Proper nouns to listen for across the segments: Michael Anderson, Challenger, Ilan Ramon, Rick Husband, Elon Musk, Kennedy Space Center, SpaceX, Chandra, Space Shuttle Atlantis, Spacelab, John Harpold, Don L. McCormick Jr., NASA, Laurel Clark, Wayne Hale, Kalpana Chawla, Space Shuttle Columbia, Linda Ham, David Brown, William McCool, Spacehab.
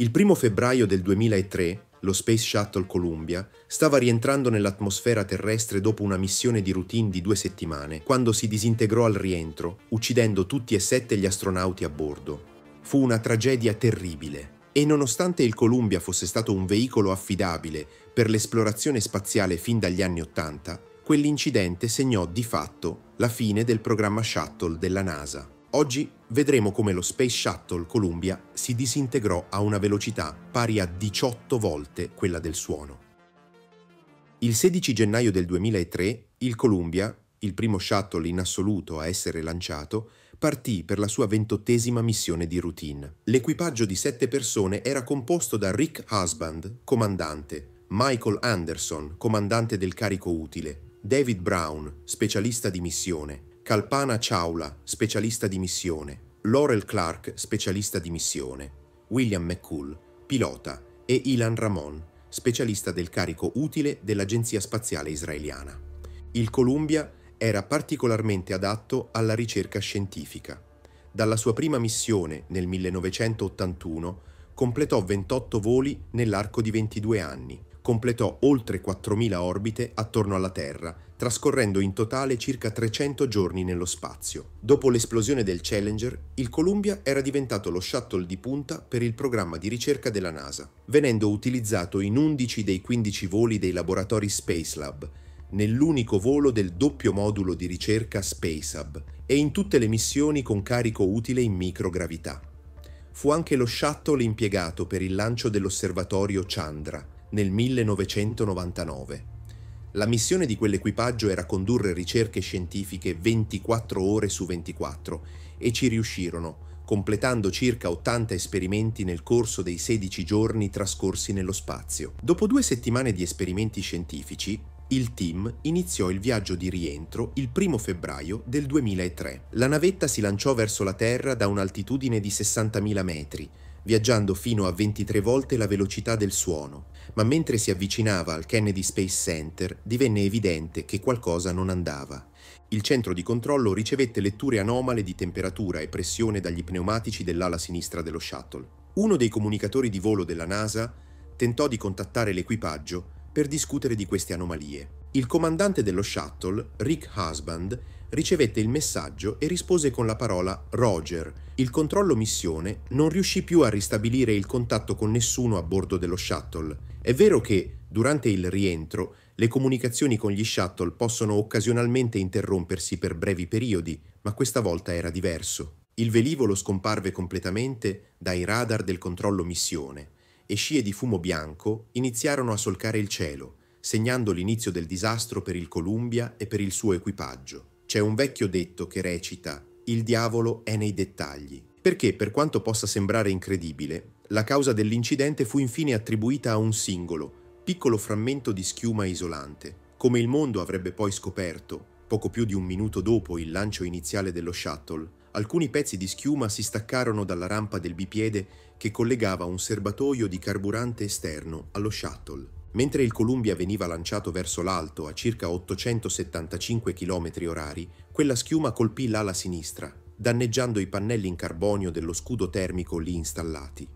Il 1° febbraio del 2003, lo Space Shuttle Columbia stava rientrando nell'atmosfera terrestre dopo una missione di routine di 2 settimane, quando si disintegrò al rientro, uccidendo tutti e 7 gli astronauti a bordo. Fu una tragedia terribile. E nonostante il Columbia fosse stato un veicolo affidabile per l'esplorazione spaziale fin dagli anni '80, quell'incidente segnò di fatto la fine del programma Shuttle della NASA. Oggi vedremo come lo Space Shuttle Columbia si disintegrò a una velocità pari a 18 volte quella del suono. Il 16 gennaio del 2003, il Columbia, il primo shuttle in assoluto a essere lanciato, partì per la sua 28ª missione di routine. L'equipaggio di 7 persone era composto da Rick Husband, comandante, Michael Anderson, comandante del carico utile, David Brown, specialista di missione, Kalpana Chawla, specialista di missione, Laurel Clark, specialista di missione, William McCool, pilota, e Ilan Ramon, specialista del carico utile dell'Agenzia Spaziale Israeliana. Il Columbia era particolarmente adatto alla ricerca scientifica. Dalla sua prima missione nel 1981 completò 28 voli nell'arco di 22 anni, completò oltre 4.000 orbite attorno alla Terra, trascorrendo in totale circa 300 giorni nello spazio. Dopo l'esplosione del Challenger, il Columbia era diventato lo shuttle di punta per il programma di ricerca della NASA, venendo utilizzato in 11 dei 15 voli dei laboratori Spacelab, nell'unico volo del doppio modulo di ricerca Spacehab e in tutte le missioni con carico utile in microgravità. Fu anche lo shuttle impiegato per il lancio dell'osservatorio Chandra nel 1999. La missione di quell'equipaggio era condurre ricerche scientifiche 24 ore su 24 e ci riuscirono, completando circa 80 esperimenti nel corso dei 16 giorni trascorsi nello spazio. Dopo 2 settimane di esperimenti scientifici, il team iniziò il viaggio di rientro il 1° febbraio del 2003. La navetta si lanciò verso la Terra da un'altitudine di 60.000 metri, viaggiando fino a 23 volte la velocità del suono, ma mentre si avvicinava al Kennedy Space Center divenne evidente che qualcosa non andava. Il centro di controllo ricevette letture anomale di temperatura e pressione dagli pneumatici dell'ala sinistra dello shuttle. Uno dei comunicatori di volo della NASA tentò di contattare l'equipaggio per discutere di queste anomalie. Il comandante dello shuttle, Rick Husband, ricevette il messaggio e rispose con la parola Roger. Il controllo missione non riuscì più a ristabilire il contatto con nessuno a bordo dello shuttle. È vero che, durante il rientro, le comunicazioni con gli shuttle possono occasionalmente interrompersi per brevi periodi, ma questa volta era diverso. Il velivolo scomparve completamente dai radar del controllo missione e scie di fumo bianco iniziarono a solcare il cielo, segnando l'inizio del disastro per il Columbia e per il suo equipaggio. C'è un vecchio detto che recita «Il diavolo è nei dettagli», perché, per quanto possa sembrare incredibile, la causa dell'incidente fu infine attribuita a un singolo, piccolo frammento di schiuma isolante. Come il mondo avrebbe poi scoperto, poco più di un minuto dopo il lancio iniziale dello shuttle, alcuni pezzi di schiuma si staccarono dalla rampa del bipiede che collegava un serbatoio di carburante esterno allo shuttle. Mentre il Columbia veniva lanciato verso l'alto a circa 875 km/h, quella schiuma colpì l'ala sinistra, danneggiando i pannelli in carbonio dello scudo termico lì installati.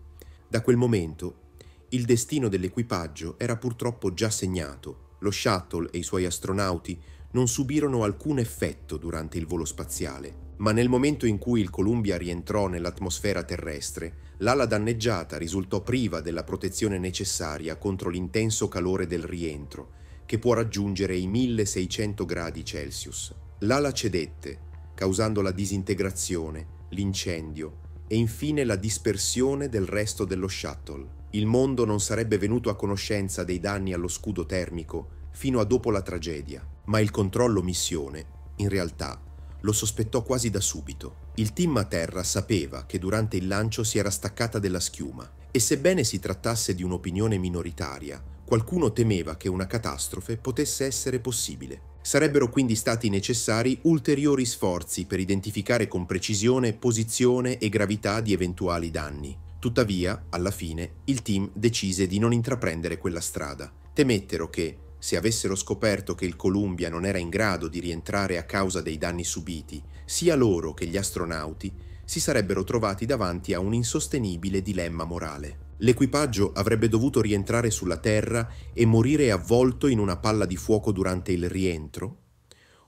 Da quel momento, il destino dell'equipaggio era purtroppo già segnato. Lo shuttle e i suoi astronauti non subirono alcun effetto durante il volo spaziale. Ma nel momento in cui il Columbia rientrò nell'atmosfera terrestre, l'ala danneggiata risultò priva della protezione necessaria contro l'intenso calore del rientro, che può raggiungere i 1600 gradi Celsius. L'ala cedette, causando la disintegrazione, l'incendio e infine la dispersione del resto dello shuttle. Il mondo non sarebbe venuto a conoscenza dei danni allo scudo termico fino a dopo la tragedia, ma il controllo missione, in realtà, lo sospettò quasi da subito. Il team a terra sapeva che durante il lancio si era staccata della schiuma e sebbene si trattasse di un'opinione minoritaria, qualcuno temeva che una catastrofe potesse essere possibile. Sarebbero quindi stati necessari ulteriori sforzi per identificare con precisione posizione e gravità di eventuali danni. Tuttavia, alla fine, il team decise di non intraprendere quella strada. Temettero che, se avessero scoperto che il Columbia non era in grado di rientrare a causa dei danni subiti, sia loro che gli astronauti si sarebbero trovati davanti a un insostenibile dilemma morale. L'equipaggio avrebbe dovuto rientrare sulla Terra e morire avvolto in una palla di fuoco durante il rientro,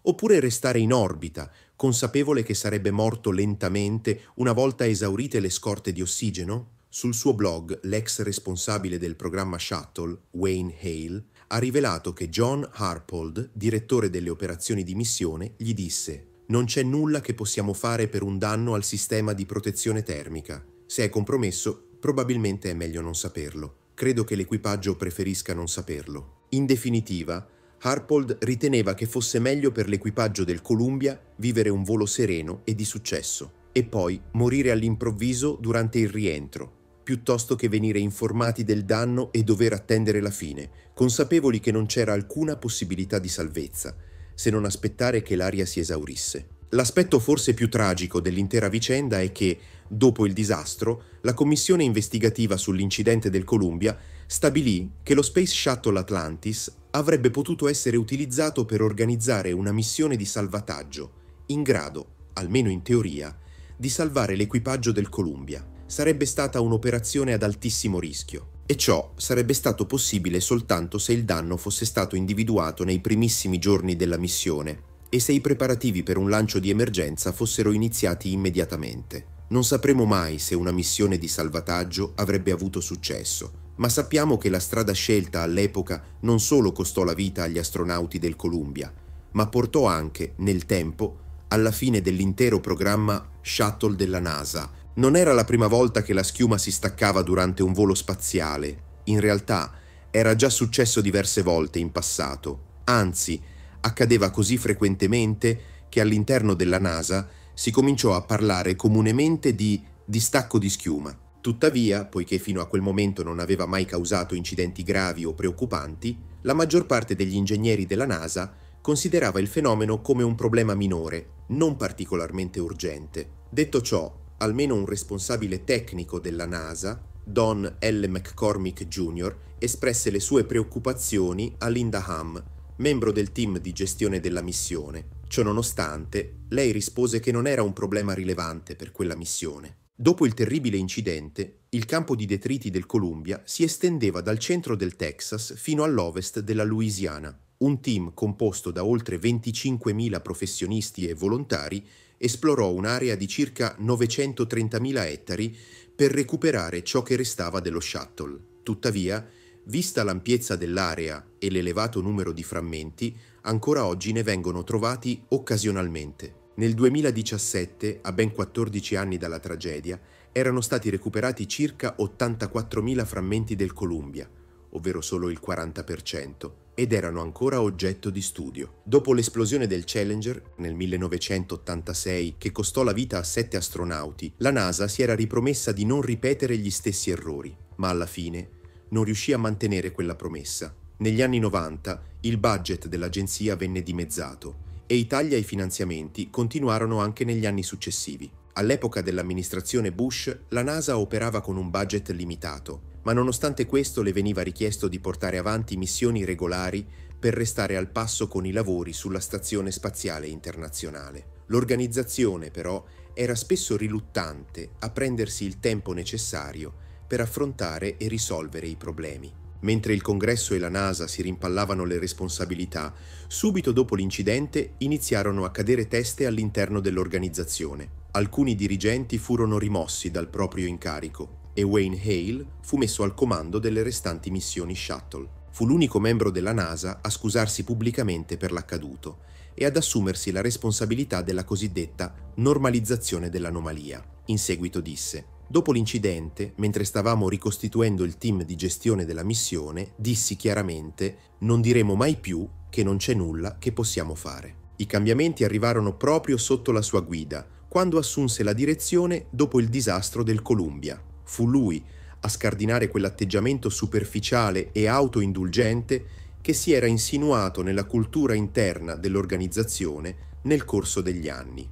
oppure restare in orbita, consapevole che sarebbe morto lentamente una volta esaurite le scorte di ossigeno? Sul suo blog, l'ex responsabile del programma Shuttle, Wayne Hale, ha rivelato che John Harpold, direttore delle operazioni di missione, gli disse: «Non c'è nulla che possiamo fare per un danno al sistema di protezione termica. Se è compromesso, probabilmente è meglio non saperlo. Credo che l'equipaggio preferisca non saperlo». In definitiva, Harpold riteneva che fosse meglio per l'equipaggio del Columbia vivere un volo sereno e di successo, e poi morire all'improvviso durante il rientro, piuttosto che venire informati del danno e dover attendere la fine, consapevoli che non c'era alcuna possibilità di salvezza, se non aspettare che l'aria si esaurisse. L'aspetto forse più tragico dell'intera vicenda è che, dopo il disastro, la commissione investigativa sull'incidente del Columbia stabilì che lo Space Shuttle Atlantis avrebbe potuto essere utilizzato per organizzare una missione di salvataggio, in grado, almeno in teoria, di salvare l'equipaggio del Columbia. Sarebbe stata un'operazione ad altissimo rischio, e ciò sarebbe stato possibile soltanto se il danno fosse stato individuato nei primissimi giorni della missione e se i preparativi per un lancio di emergenza fossero iniziati immediatamente. Non sapremo mai se una missione di salvataggio avrebbe avuto successo, ma sappiamo che la strada scelta all'epoca non solo costò la vita agli astronauti del Columbia, ma portò anche, nel tempo, alla fine dell'intero programma Shuttle della NASA. Non era la prima volta che la schiuma si staccava durante un volo spaziale. In realtà era già successo diverse volte in passato. Anzi, accadeva così frequentemente che all'interno della NASA si cominciò a parlare comunemente di distacco di schiuma. Tuttavia, poiché fino a quel momento non aveva mai causato incidenti gravi o preoccupanti, la maggior parte degli ingegneri della NASA considerava il fenomeno come un problema minore, non particolarmente urgente. Detto ciò, almeno un responsabile tecnico della NASA, Don L. McCormick Jr., espresse le sue preoccupazioni a Linda Ham, membro del team di gestione della missione. Ciononostante, lei rispose che non era un problema rilevante per quella missione. Dopo il terribile incidente, il campo di detriti del Columbia si estendeva dal centro del Texas fino all'ovest della Louisiana. Un team composto da oltre 25.000 professionisti e volontari esplorò un'area di circa 930.000 ettari per recuperare ciò che restava dello shuttle. Tuttavia, vista l'ampiezza dell'area e l'elevato numero di frammenti, ancora oggi ne vengono trovati occasionalmente. Nel 2017, a ben 14 anni dalla tragedia, erano stati recuperati circa 84.000 frammenti del Columbia, ovvero solo il 40%, ed erano ancora oggetto di studio. Dopo l'esplosione del Challenger nel 1986, che costò la vita a 7 astronauti, la NASA si era ripromessa di non ripetere gli stessi errori, ma alla fine non riuscì a mantenere quella promessa. Negli anni 90 il budget dell'agenzia venne dimezzato e i tagli ai finanziamenti continuarono anche negli anni successivi. All'epoca dell'amministrazione Bush, la NASA operava con un budget limitato, ma nonostante questo le veniva richiesto di portare avanti missioni regolari per restare al passo con i lavori sulla Stazione Spaziale Internazionale. L'organizzazione, però, era spesso riluttante a prendersi il tempo necessario per affrontare e risolvere i problemi. Mentre il Congresso e la NASA si rimpallavano le responsabilità, subito dopo l'incidente iniziarono a cadere teste all'interno dell'organizzazione. Alcuni dirigenti furono rimossi dal proprio incarico e Wayne Hale fu messo al comando delle restanti missioni Shuttle. Fu l'unico membro della NASA a scusarsi pubblicamente per l'accaduto e ad assumersi la responsabilità della cosiddetta normalizzazione dell'anomalia. In seguito disse: «Dopo l'incidente, mentre stavamo ricostituendo il team di gestione della missione, dissi chiaramente: non diremo mai più che non c'è nulla che possiamo fare». I cambiamenti arrivarono proprio sotto la sua guida, quando assunse la direzione dopo il disastro del Columbia. Fu lui a scardinare quell'atteggiamento superficiale e autoindulgente che si era insinuato nella cultura interna dell'organizzazione nel corso degli anni.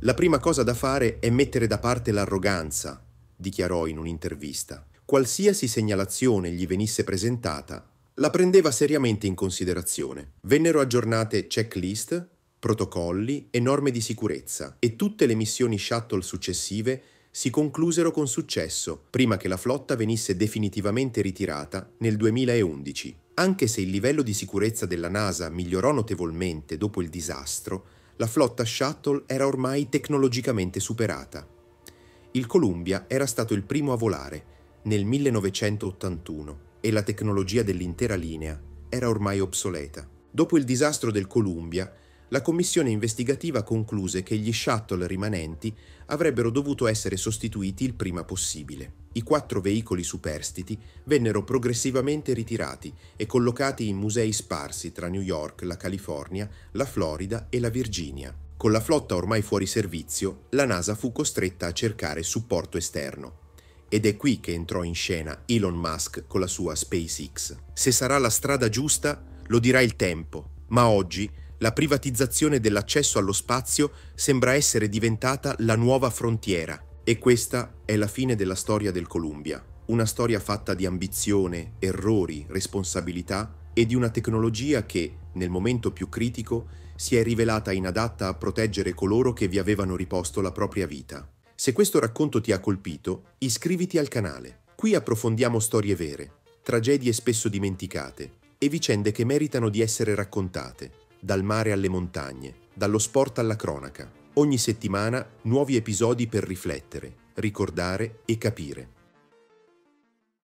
«La prima cosa da fare è mettere da parte l'arroganza», dichiarò in un'intervista. Qualsiasi segnalazione gli venisse presentata, la prendeva seriamente in considerazione. Vennero aggiornate checklist, protocolli e norme di sicurezza, e tutte le missioni shuttle successive si conclusero con successo, prima che la flotta venisse definitivamente ritirata nel 2011. Anche se il livello di sicurezza della NASA migliorò notevolmente dopo il disastro, la flotta Shuttle era ormai tecnologicamente superata. Il Columbia era stato il primo a volare, nel 1981, e la tecnologia dell'intera linea era ormai obsoleta. Dopo il disastro del Columbia, la commissione investigativa concluse che gli shuttle rimanenti avrebbero dovuto essere sostituiti il prima possibile. I 4 veicoli superstiti vennero progressivamente ritirati e collocati in musei sparsi tra New York, la California, la Florida e la Virginia. Con la flotta ormai fuori servizio, la NASA fu costretta a cercare supporto esterno. Ed è qui che entrò in scena Elon Musk con la sua SpaceX. Se sarà la strada giusta, lo dirà il tempo, ma oggi la privatizzazione dell'accesso allo spazio sembra essere diventata la nuova frontiera. E questa è la fine della storia del Columbia, una storia fatta di ambizione, errori, responsabilità e di una tecnologia che, nel momento più critico, si è rivelata inadatta a proteggere coloro che vi avevano riposto la propria vita. Se questo racconto ti ha colpito, iscriviti al canale. Qui approfondiamo storie vere, tragedie spesso dimenticate e vicende che meritano di essere raccontate. Dal mare alle montagne, dallo sport alla cronaca. Ogni settimana nuovi episodi per riflettere, ricordare e capire.